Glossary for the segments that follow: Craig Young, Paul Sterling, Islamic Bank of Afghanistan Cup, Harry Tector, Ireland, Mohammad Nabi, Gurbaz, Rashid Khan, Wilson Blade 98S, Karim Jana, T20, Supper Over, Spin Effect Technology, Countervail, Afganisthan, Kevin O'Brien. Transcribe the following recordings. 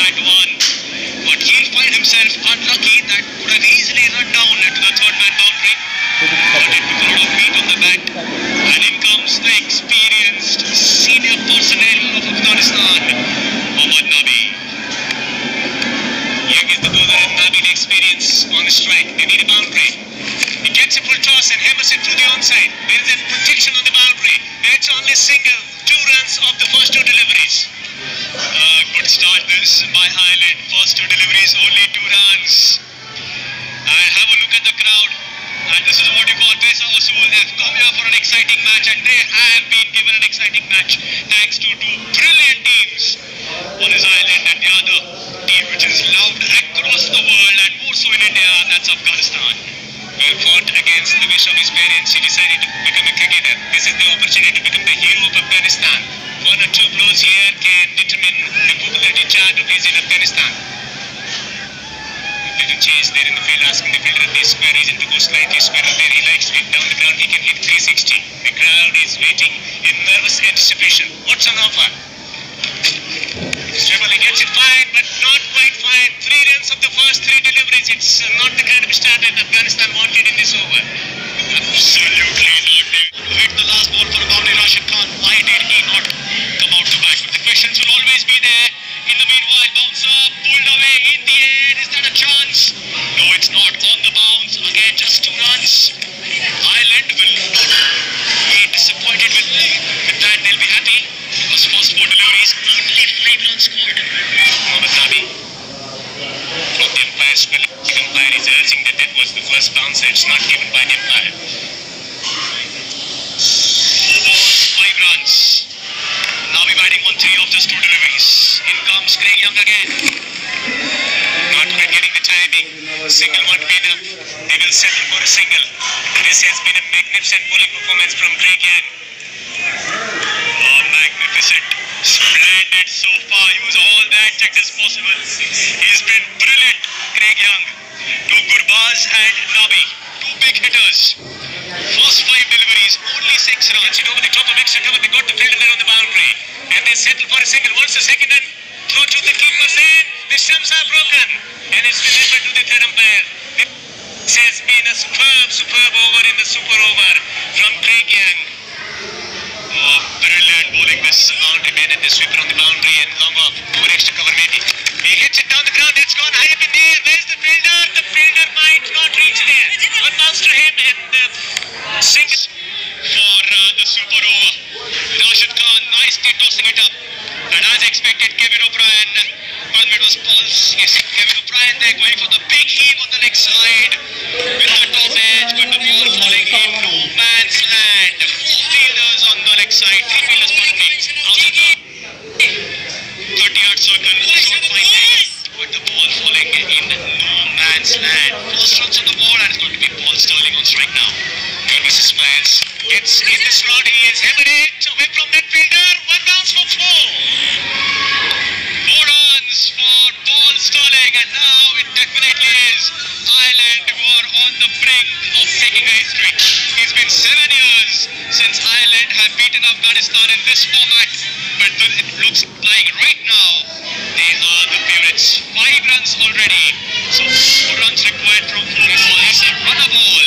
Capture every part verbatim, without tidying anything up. nine to one. But Keane find himself unlucky. That could have easily run down into the third man boundary. But it took a lot of meat on the bat. And in comes the experienced senior personnel of Afghanistan, Mohammad Nabi. Young is the bowler and Nabi the experience on the strike. They need a boundary. He gets a full toss and hammers it through the onside. There is a protection on the boundary. That's only single. Two runs of the first two deliveries. Uh, good start this by Ireland. First two deliveries, only two runs. And have a look at the crowd. And this is what you call this also. They have come here for an exciting match, and they have been given an exciting match thanks to two brilliant teams. One is Ireland and the other team which is loved across the world and more so in India, and that's Afghanistan. He fought against the wish of his parents. He decided to become a cricketer. This is the opportunity to become the hero of Afghanistan. One or two blows here can determine the popularity chart of his in Afghanistan. Little chase there in the field, asking the fielder at least square region to go slightly squarer there. He likes to hit down the ground. He can hit three sixty. The crowd is waiting in nervous anticipation. What's on offer? Stribble, he gets it fine, but not quite fine. Three runs of the first three deliveries. It's not the kind of start that Afghanistan wanted in this over. Absolutely not. Hit the last ball for a boundary, Rashid Khan. Why did he not come out to bat? But the questions will always be there. In the meanwhile, bouncer pulled away in the air. Is that a chance? No, it's not. On the bounce. Again, just two runs. Ireland will not be disappointed with, with that. They'll be happy. Because first four deliveries, only five runs scored. Mohammad Nabi from the umpire spelling. The umpire is urging that that was the first bouncer. It's not given by the umpire. Four balls, five runs. Nabi batting on three of those two deliveries. In comes Craig Young again. Not quite getting the timing. Single won't be enough. They will settle for a single. This has been a magnificent bowling performance from Craig Young. Oh, magnificent. Splendid so far. Use all the adjectives possible. He's been brilliant, Craig Young. To Gurbaz and Nabi. Two big hitters. First five deliveries, only six runs. It over the top of extra cover. They got the fielder there on the boundary. And they settle for a single. Once the second and throw to the keepers in. The stumps are broken. And it's delivered to the third umpire. This has been a superb, superb over in the super over from Craig Young. Oh, brilliant bowling this round again, and this sweeper on the boundary and long off for extra cover maybe. He hits it down the ground, it's gone high up in the air. Where's the fielder? The fielder might not reach there. One bounce to him and uh, single for uh, the super over. Rashid Khan nicely tossing it up. And as expected, Kevin O'Brien, well, it was pulse. Yes, Kevin O'Brien there going for the big heave on the next side. With the top edge, but the ball falling in no man's land. Four fielders on the next side. Three fielders, pardon me. Out of the thirty-yard circle. Short find there. But the ball falling in no man's land. First runs on the ball, and it's going to be Paul Sterling on strike now. Good versus Spence. Gets in this round. He is hammered it away from that fielder. One bounce for four. Four runs for Paul Sterling, and now it definitely is Ireland who are on the brink of taking a history. It's been seven years since Ireland have beaten Afghanistan in this format, but it looks like right now they are the favourites. Five runs already, so four runs required from four balls. Run a ball.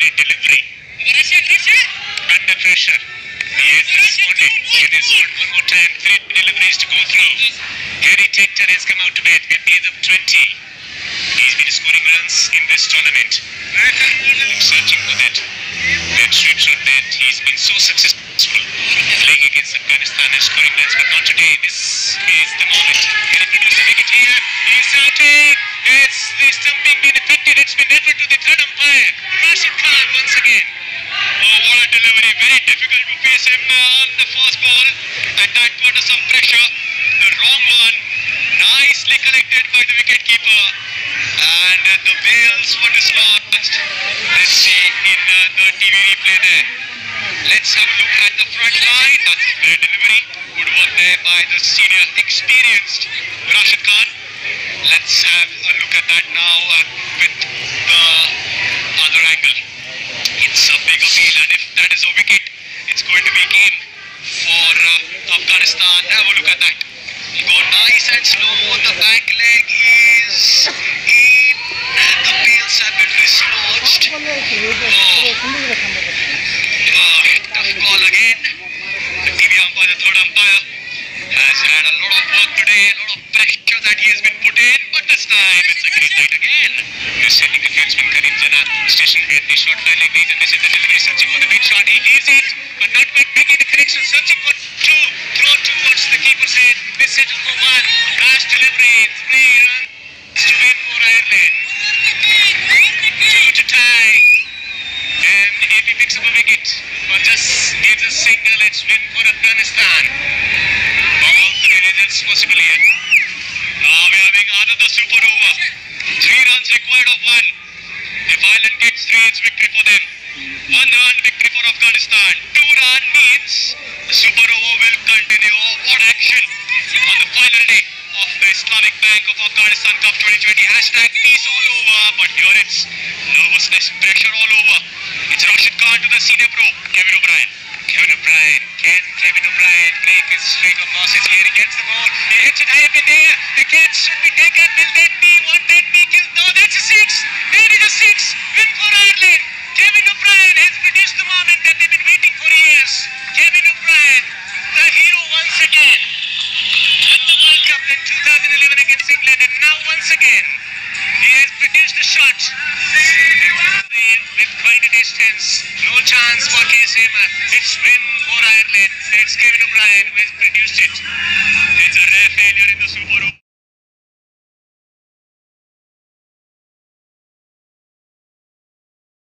Delivery. At the pressure, he has responded. It is good. One more time. Three deliveries to go through. Harry Tector has come out to bat at the age of twenty. He's been scoring runs in this tournament. I'm searching for that. That sure that he's been so successful playing against Afghanistan and scoring runs, but not today. This is the moment. Can it produce a wicket here? He's out there. It's the stumping been affected. It's been referred to the third umpire, Rashid Khan, once again. Oh, what a delivery. Very difficult to face him on the first ball. And that put some pressure. The wrong one. Nicely collected by the wicketkeeper. And the bails were dislodged. Let's see in uh, the T V replay there. Let's have a look at the front line. That's the delivery. Good work there by the senior experienced Rashid Khan. Let's have a look at that now uh, with the other angle. It's a big appeal, and if that is a wicket, it's going to be a game for uh, Afghanistan. Have a look at that. You go nice and slow. The back leg is in. The bales have been dislodged. Oh, uh, tough call again. The T V umpire, the third umpire, has had a lot of work today, a lot of pressure that he has been put in, but this time it's a green light again. This setting defense with Karim Jana station at the short line like this, and this is the delivery, searching for the big shot. He leaves it, but not by making the correction, searching for two, throw towards the keeper's head. This settled for one, last delivery, three runs to win for Ireland. Two to tie, and if he picks up a wicket, or just gives a signal, it's win for Afghanistan. All the diligence possible here. Now we are having another super over. Three runs required of one. If Ireland gets three, it's victory for them. One run victory for Afghanistan. Two run means the super over will continue. What action on the final day of the Islamic Bank of Afghanistan Cup twenty twenty. Hashtag peace all over. But here it's nervousness, pressure all over. It's Rashid Khan to the senior pro, Kevin O'Brien. Kevin O'Brien, can Kevin O'Brien make his streak of losses here? He gets the ball, he hits it high up in the air, the catch should be taken, will that be, won't that be killed? No, that's a six, that is a six, win for Ireland. Kevin O'Brien has produced the moment that they've been waiting for years. Kevin O'Brien, the hero once again, at the World Cup in two thousand eleven against England, and now once again, he has produced a shot. With quite a distance, no chance for K S M. It's win for Ireland. It's Kevin O'Brien who has produced it.